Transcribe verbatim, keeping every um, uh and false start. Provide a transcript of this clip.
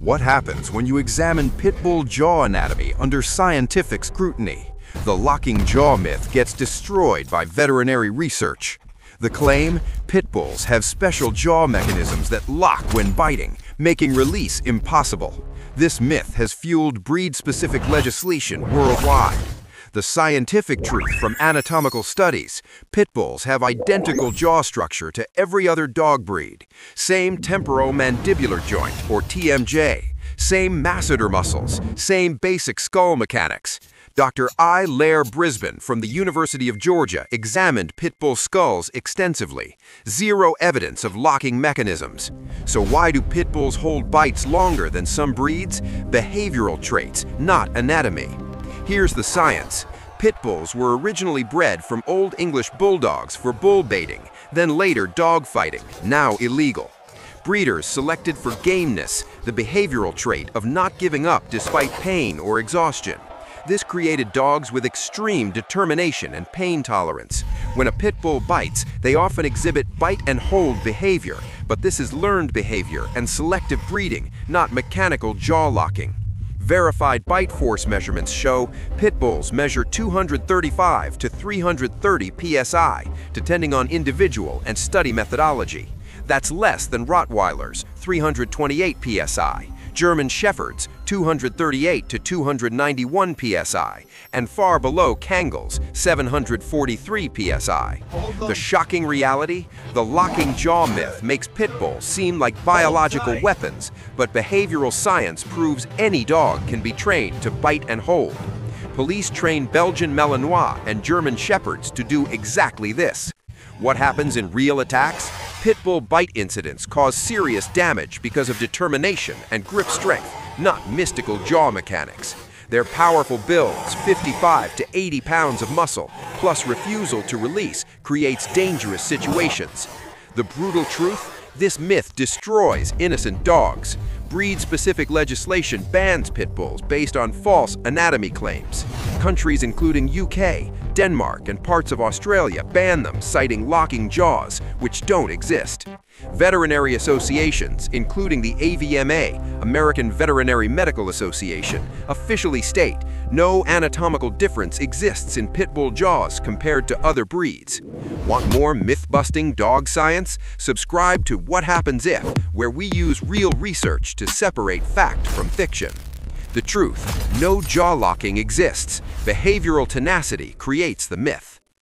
What happens when you examine Pitbull jaw anatomy under scientific scrutiny? The locking jaw myth gets destroyed by veterinary research. The claim, Pitbulls have special jaw mechanisms that lock when biting, making release impossible. This myth has fueled breed-specific legislation worldwide. The scientific truth from anatomical studies, Pitbulls have identical jaw structure to every other dog breed, same temporomandibular joint, or T M J, same masseter muscles, same basic skull mechanics. Doctor I. Lair Brisbane from the University of Georgia examined Pitbull skulls extensively. Zero evidence of locking mechanisms. So why do Pitbulls hold bites longer than some breeds? Behavioral traits, not anatomy. Here's the science. Pitbulls were originally bred from Old English bulldogs for bull baiting, then later dog fighting, now illegal. Breeders selected for gameness, the behavioral trait of not giving up despite pain or exhaustion. This created dogs with extreme determination and pain tolerance. When a pit bull bites, they often exhibit bite and hold behavior, but this is learned behavior and selective breeding, not mechanical jaw locking. Verified bite force measurements show pit bulls measure two hundred thirty-five to three hundred thirty P S I, depending on individual and study methodology. That's less than Rottweilers, three hundred twenty-eight P S I. German Shepherds, two hundred thirty-eight to two hundred ninety-one P S I, and far below Kangals, seven hundred forty-three P S I. The shocking reality? The locking jaw myth makes Pitbulls seem like biological weapons, but behavioral science proves any dog can be trained to bite and hold. Police train Belgian Malinois and German Shepherds to do exactly this. What happens in real attacks? Pitbull bite incidents cause serious damage because of determination and grip strength, not mystical jaw mechanics. Their powerful builds, fifty-five to eighty pounds of muscle, plus refusal to release, creates dangerous situations. The brutal truth? This myth destroys innocent dogs. Breed-specific legislation bans Pitbulls based on false anatomy claims. Countries including U K, Denmark, and parts of Australia ban them, citing locking jaws, which don't exist. Veterinary associations, including the A V M A, American Veterinary Medical Association, officially state no anatomical difference exists in Pitbull jaws compared to other breeds. Want more myth-busting dog science? Subscribe to What Happens If, where we use real research to separate fact from fiction. The truth, no jaw locking exists. Behavioral tenacity creates the myth.